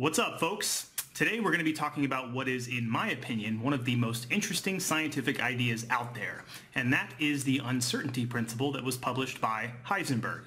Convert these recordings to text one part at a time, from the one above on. What's up, folks? Today we're going to be talking about what is, in my opinion, one of the most interesting scientific ideas out there, and that is the uncertainty principle that was published by Heisenberg.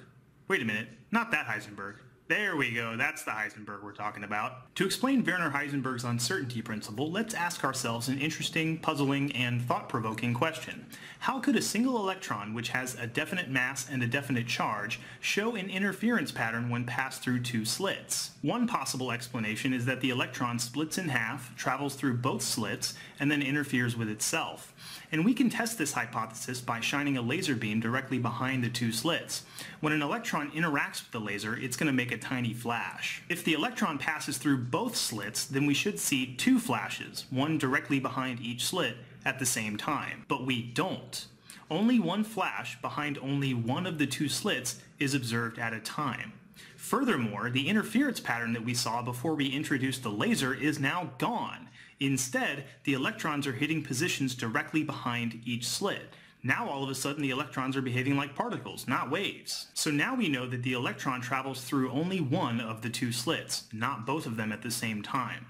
Wait a minute, not that Heisenberg. There we go, that's the Heisenberg we're talking about. To explain Werner Heisenberg's uncertainty principle, let's ask ourselves an interesting, puzzling, and thought-provoking question. How could a single electron, which has a definite mass and a definite charge, show an interference pattern when passed through two slits? One possible explanation is that the electron splits in half, travels through both slits, and then interferes with itself. And we can test this hypothesis by shining a laser beam directly behind the two slits. When an electron interacts with the laser, it's going to make a tiny flash. If the electron passes through both slits, then we should see two flashes, one directly behind each slit, at the same time. But we don't. Only one flash behind only one of the two slits is observed at a time. Furthermore, the interference pattern that we saw before we introduced the laser is now gone. Instead, the electrons are hitting positions directly behind each slit. Now all of a sudden the electrons are behaving like particles, not waves. So now we know that the electron travels through only one of the two slits, not both of them at the same time.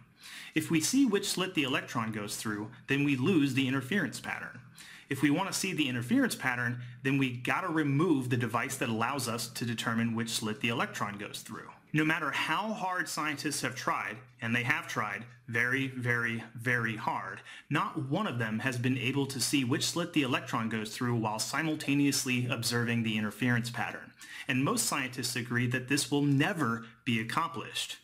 If we see which slit the electron goes through, then we lose the interference pattern. If we want to see the interference pattern, then we gotta remove the device that allows us to determine which slit the electron goes through. No matter how hard scientists have tried, and they have tried very, very, very hard, not one of them has been able to see which slit the electron goes through while simultaneously observing the interference pattern. And most scientists agree that this will never be accomplished.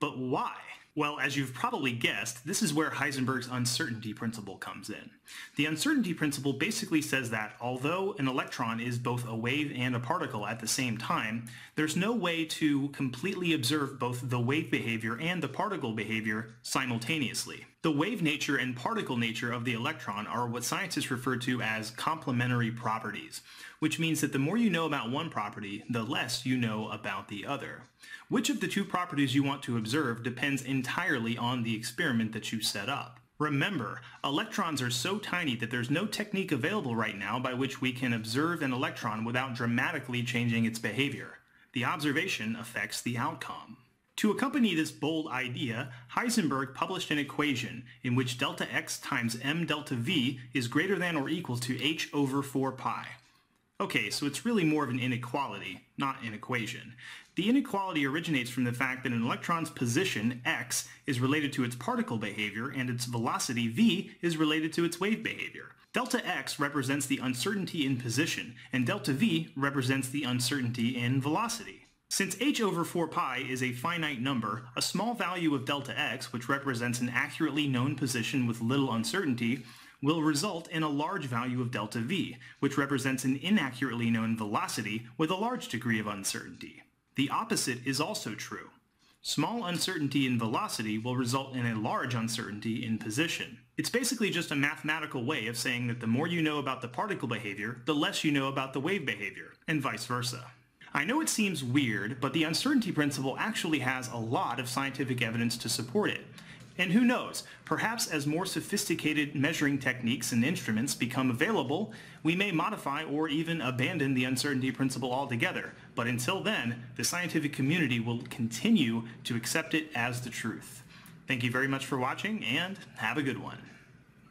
But why? Well, as you've probably guessed, this is where Heisenberg's uncertainty principle comes in. The uncertainty principle basically says that although an electron is both a wave and a particle at the same time, there's no way to completely observe both the wave behavior and the particle behavior simultaneously. The wave nature and particle nature of the electron are what scientists refer to as complementary properties, which means that the more you know about one property, the less you know about the other. Which of the two properties you want to observe depends entirely on the experiment that you set up. Remember, electrons are so tiny that there's no technique available right now by which we can observe an electron without dramatically changing its behavior. The observation affects the outcome. To accompany this bold idea, Heisenberg published an equation in which delta x times m delta v is greater than or equal to h over 4 pi. Okay, so it's really more of an inequality, not an equation. The inequality originates from the fact that an electron's position, x, is related to its particle behavior and its velocity, v, is related to its wave behavior. Delta x represents the uncertainty in position, and delta v represents the uncertainty in velocity. Since h over 4 pi is a finite number, a small value of delta x, which represents an accurately known position with little uncertainty, will result in a large value of delta v, which represents an inaccurately known velocity with a large degree of uncertainty. The opposite is also true. Small uncertainty in velocity will result in a large uncertainty in position. It's basically just a mathematical way of saying that the more you know about the particle behavior, the less you know about the wave behavior, and vice versa. I know it seems weird, but the uncertainty principle actually has a lot of scientific evidence to support it. And who knows, perhaps as more sophisticated measuring techniques and instruments become available, we may modify or even abandon the uncertainty principle altogether. But until then, the scientific community will continue to accept it as the truth. Thank you very much for watching, and have a good one.